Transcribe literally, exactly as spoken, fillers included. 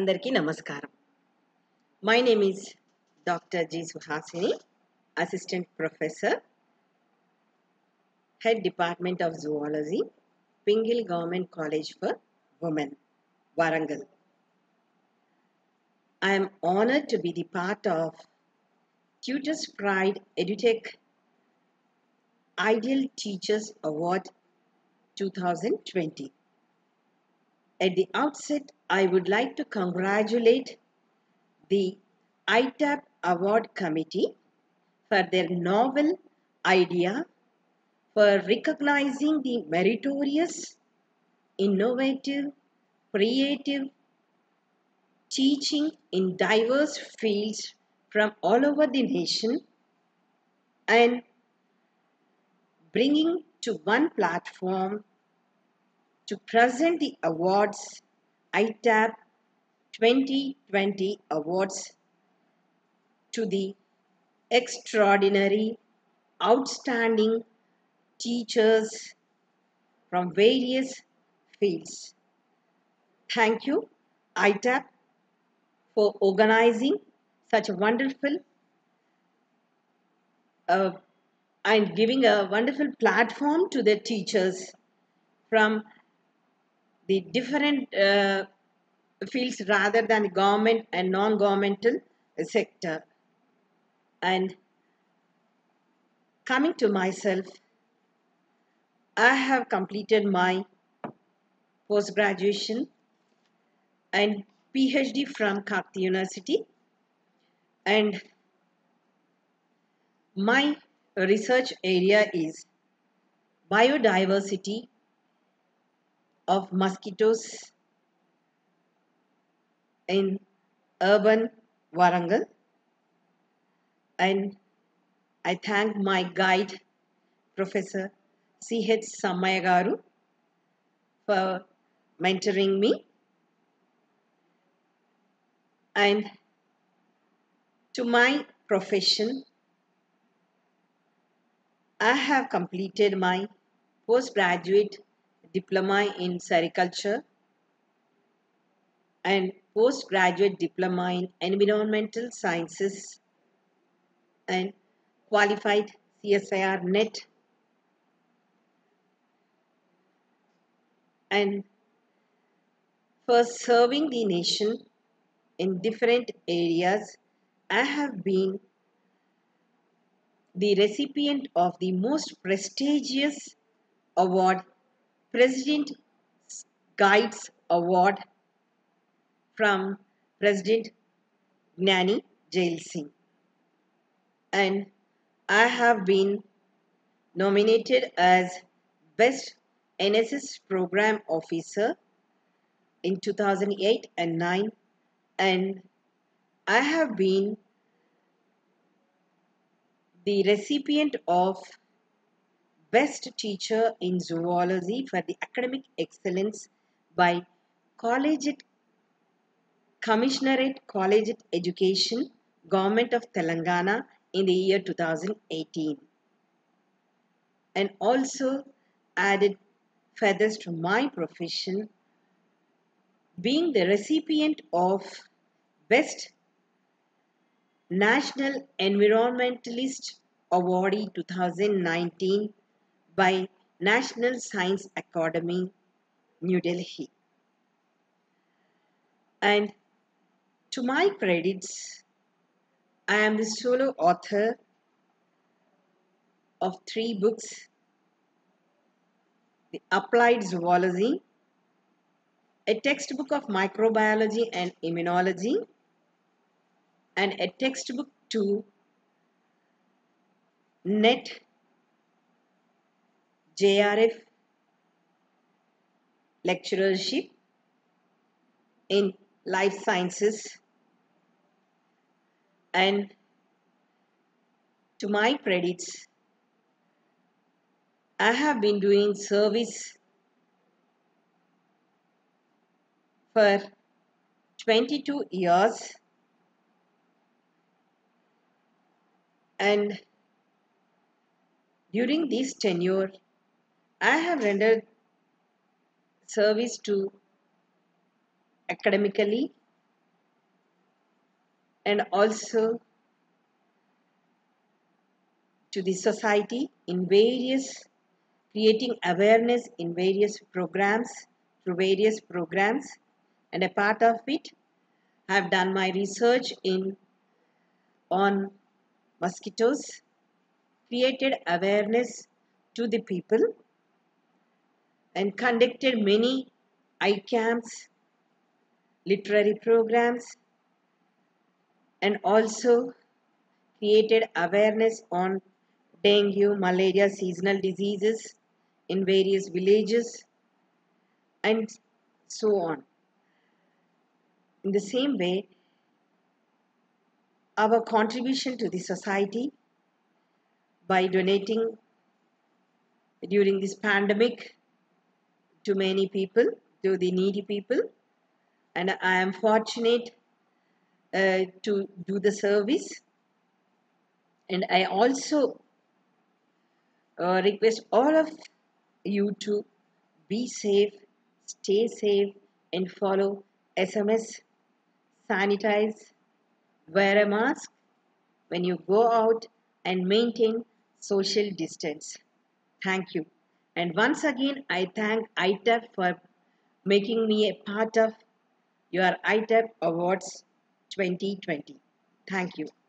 Andarki Namaskaram. My name is Doctor G. Suhasini, Assistant Professor, Head Department of Zoology, Pingil Government College for Women, Warangal. I am honored to be the part of Tutor's Pride EduTech Ideal Teachers Award twenty twenty. At the outset, I would like to congratulate the I T A P Award Committee for their novel idea for recognizing the meritorious, innovative, creative teaching in diverse fields from all over the nation and bringing to one platform to present the awards, I T A P twenty twenty awards, to the extraordinary, outstanding teachers from various fields. Thank you, I T A P, for organizing such a wonderful uh, and giving a wonderful platform to the teachers from the different uh, fields rather than government and non-governmental sector. And coming to myself, I have completed my post-graduation and P H D from Kakatiya University, and my research area is biodiversity of mosquitoes in urban Warangal, and I thank my guide Professor C H Samayagaru for mentoring me. And to my profession, I have completed my postgraduate diploma in sericulture and postgraduate diploma in environmental sciences and qualified C S I R net, and for serving the nation in different areas, I have been the recipient of the most prestigious award, President Guides Award, from President Gnani Zail Singh. And I have been nominated as Best N S S Program Officer in two thousand eight and nine. And I have been the recipient of Best Teacher in Zoology for the Academic Excellence by Collegiate Commissionerate Collegiate Education, Government of Telangana, in the year two thousand eighteen. And also added feathers to my profession, being the recipient of Best National Environmentalist Awardee twenty nineteen by National Science Academy, New Delhi. And to my credits, I am the solo author of three books: The Applied Zoology, a textbook of microbiology and immunology, and a textbook to NET, J R F lecturership in life sciences. And to my credits, I have been doing service for twenty-two years, and during this tenure, I have rendered service to academically and also to the society in various, creating awareness in various programs, through various programs, and a part of it I have done my research in on mosquitoes, created awareness to the people and conducted many I camps, literary programs, and also created awareness on dengue, malaria, seasonal diseases in various villages and so on. In the same way, our contribution to the society by donating during this pandemic to many people, to the needy people, and I am fortunate uh, to do the service. And I also uh, request all of you to be safe, stay safe, and follow S M S, sanitize, wear a mask when you go out, and maintain social distance. Thank you. And once again, I thank I T A P for making me a part of your I T A P Awards twenty twenty. Thank you.